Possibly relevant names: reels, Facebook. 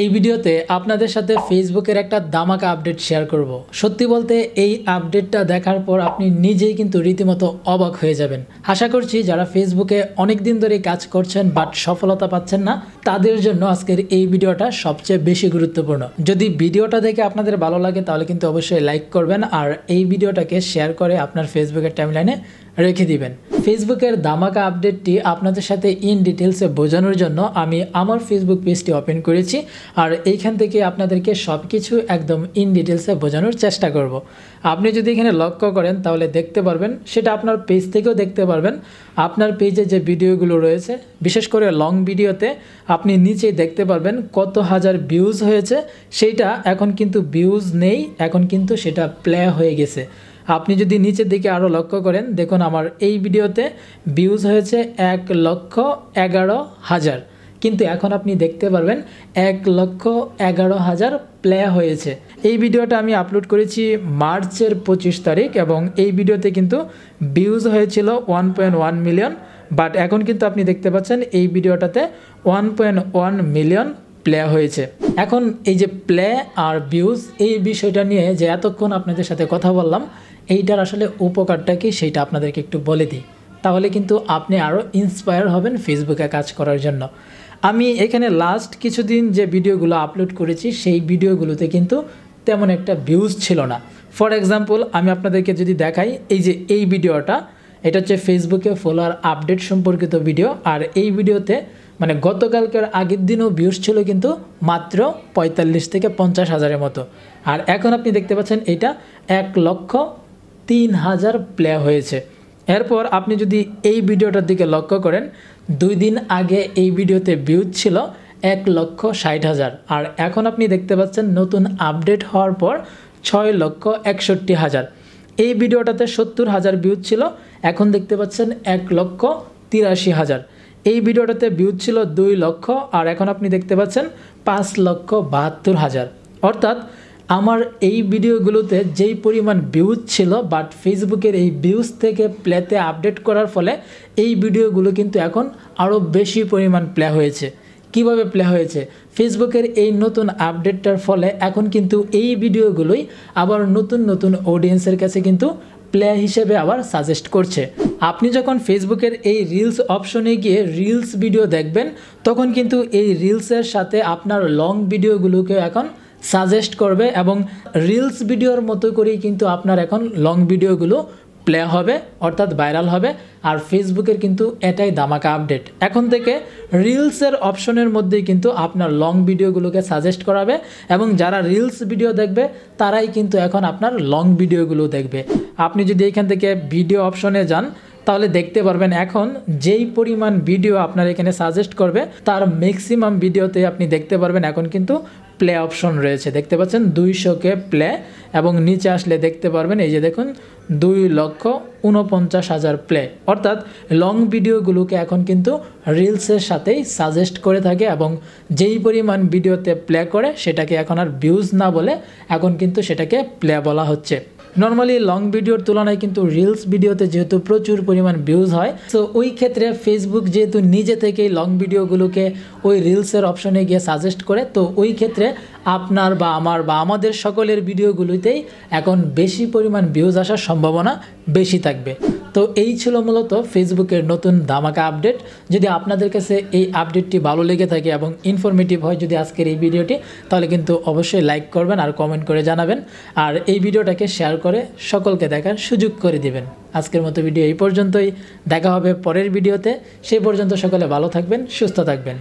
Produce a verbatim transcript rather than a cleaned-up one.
এই ভিডিওতে আপনাদের সাথে ফেসবুকের একটা ধামাকা আপডেট শেয়ার করব। সত্যি বলতে এই আপডেটটা দেখার পর আপনি নিজেই কিন্তু রীতিমতো অবাক হয়ে যাবেন। আশা করছি যারা ফেসবুকে অনেক দিন ধরে কাজ করছেন বাট সফলতা পাচ্ছেন না, তাদের জন্য আজকের এই ভিডিওটা সবচেয়ে বেশি গুরুত্বপূর্ণ। যদি ভিডিওটা দেখে আপনাদের ভালো লাগে তাহলে কিন্তু অবশ্যই লাইক করবেন আর এই ভিডিওটাকে শেয়ার করে আপনার ফেসবুকের টাইমলাইনে রেখে দিবেন। ফেসবুকের ধামাকা আপডেটটি আপনাদের সাথে ইন ডিটেলসে বোঝানোর জন্য আমি আমার ফেসবুক পেজটি ওপেন করেছি আর এইখান থেকে আপনাদেরকে সব কিছু একদম ইন ডিটেলসে বোঝানোর চেষ্টা করব। আপনি যদি এখানে লক্ষ্য করেন তাহলে দেখতে পারবেন, সেটা আপনার পেজ থেকেও দেখতে পারবেন, আপনার পেজে যে ভিডিওগুলো রয়েছে বিশেষ করে লং ভিডিওতে আপনি নিচেই দেখতে পারবেন কত হাজার ভিউজ হয়েছে। সেইটা এখন কিন্তু ভিউজ নেই, এখন কিন্তু সেটা প্লে হয়ে গেছে। আপনি যদি নিচের দিকে আরও লক্ষ্য করেন, দেখুন আমার এই ভিডিওতে ভিউজ হয়েছে এক লক্ষ এগারো হাজার, কিন্তু এখন আপনি দেখতে পারবেন এক লক্ষ এগারো হাজার প্লে হয়েছে। এই ভিডিওটা আমি আপলোড করেছি মার্চের পঁচিশ তারিখ এবং এই ভিডিওতে কিন্তু ভিউজ হয়েছিল one point one million, but এখন কিন্তু আপনি দেখতে পাচ্ছেন এই ভিডিওটাতে one point one million play হয়েছে। এখন এই যে প্লে আর ভিউজ এই বিষয়টা নিয়ে যে এতক্ষণ আপনাদের সাথে কথা বললাম, এইটার আসলে উপকারটা কি সেইটা আপনাদেরকে একটু বলে দিই, তাহলে কিন্তু আপনি আরও ইন্সপায়ার হবেন ফেসবুকে কাজ করার জন্য। আমি এখানে লাস্ট কিছুদিন যে ভিডিওগুলো আপলোড করেছি সেই ভিডিওগুলোতে কিন্তু তেমন একটা ভিউজ ছিল না। ফর এক্সাম্পল আমি আপনাদেরকে যদি দেখাই, এই যে এই ভিডিওটা, এটা হচ্ছে ফেসবুকে ফলোয়ার আপডেট সম্পর্কিত ভিডিও, আর এই ভিডিওতে মানে গতকালকের আগের দিনও ভিউজ ছিল কিন্তু মাত্র পঁয়তাল্লিশ থেকে পঞ্চাশ হাজারের মতো, আর এখন আপনি দেখতে পাচ্ছেন এটা এক লক্ষ তিন হাজার প্লে হয়েছে। এরপর আপনি যদি এই ভিডিওটার দিকে লক্ষ্য করেন, দুই দিন আগে এই ভিডিওতে ভিউজ ছিল এক লক্ষ ষাট হাজার, আর এখন আপনি দেখতে পাচ্ছেন নতুন আপডেট হওয়ার পর ছয় লক্ষ একষট্টি হাজার। এই ভিডিওটাতে সত্তর হাজার ভিউজ ছিল, এখন দেখতে পাচ্ছেন এক লক্ষ তিরাশি হাজার। এই ভিডিওটাতে ভিউজ ছিল দুই লক্ষ, আর এখন আপনি দেখতে পাচ্ছেন পাঁচ লক্ষ বাহাত্তর হাজার। অর্থাৎ আমার এই ভিডিওগুলোতে যেই পরিমাণ ভিউজ ছিল, বাট ফেসবুকের এই ভিউজ থেকে প্লেতে আপডেট করার ফলে এই ভিডিওগুলো কিন্তু এখন আরও বেশি পরিমাণ প্লে হয়েছে। কিভাবে প্লে হয়েছে? ফেসবুকের এই নতুন আপডেটটার ফলে এখন কিন্তু এই ভিডিওগুলোই আবার নতুন নতুন অডিয়েন্সের কাছে কিন্তু প্লে হিসেবে আবার সাজেস্ট করছে। আপনি যখন ফেসবুকের এই রিলস অপশনে গিয়ে রিলস ভিডিও দেখবেন, তখন কিন্তু এই রিলসের সাথে আপনার লং ভিডিওগুলোকে এখন সাজেস্ট করবে এবং রিলস ভিডিওর মতো করেই কিন্তু আপনার এখন লং ভিডিওগুলো প্লে হবে, অর্থাৎ ভাইরাল হবে। আর ফেসবুকের কিন্তু এটাই ধামাকা আপডেট, এখন থেকে রিলসের অপশনের মধ্যেই কিন্তু আপনার লং ভিডিওগুলোকে সাজেস্ট করাবে এবং যারা রিলস ভিডিও দেখবে তারাই কিন্তু এখন আপনার লং ভিডিওগুলো দেখবে। আপনি যদি এখান থেকে ভিডিও অপশনে যান তাহলে দেখতে পারবেন এখন যেই পরিমাণ ভিডিও আপনার এখানে সাজেস্ট করবে তার ম্যাক্সিমাম ভিডিওতে আপনি দেখতে পারবেন এখন কিন্তু প্লে অপশন রয়েছে। দেখতে পাচ্ছেন দুইশোকে প্লে, এবং নিচে আসলে দেখতে পারবেন এই যে দেখুন দুই লক্ষ উনপঞ্চাশ হাজার প্লে। অর্থাৎ লং ভিডিওগুলোকে এখন কিন্তু রিলসের সাথেই সাজেস্ট করে থাকে এবং যেই পরিমাণ ভিডিওতে প্লে করে সেটাকে এখন আর ভিউজ না বলে এখন কিন্তু সেটাকে প্লে বলা হচ্ছে। নর্মালি লং ভিডিওর তুলনায় কিন্তু রিলস ভিডিওতে যেহেতু প্রচুর পরিমাণ ভিউজ হয়, সো ওই ক্ষেত্রে ফেসবুক যেহেতু নিজে থেকেই লং ভিডিওগুলোকে ওই রিলসের অপশনে গিয়ে সাজেস্ট করে, তো ওই ক্ষেত্রে আপনার বা আমার বা আমাদের সকলের ভিডিওগুলোতেই এখন বেশি পরিমাণ ভিউজ আসার সম্ভাবনা বেশি থাকবে। তো এই ছিল মূলত ফেসবুকের নতুন ধামাকা আপডেট। যদি আপনাদের কাছে এই আপডেটটি ভালো লেগে থাকে এবং ইনফরমেটিভ হয় যদি আজকের এই ভিডিওটি, তাহলে কিন্তু অবশ্যই লাইক করবেন আর কমেন্ট করে জানাবেন আর এই ভিডিওটাকে শেয়ার করে সকলকে দেখার সুযোগ করে দিবেন। আজকের মতো ভিডিও এই পর্যন্তই, দেখা হবে পরের ভিডিওতে। সেই পর্যন্ত সকলে ভালো থাকবেন, সুস্থ থাকবেন।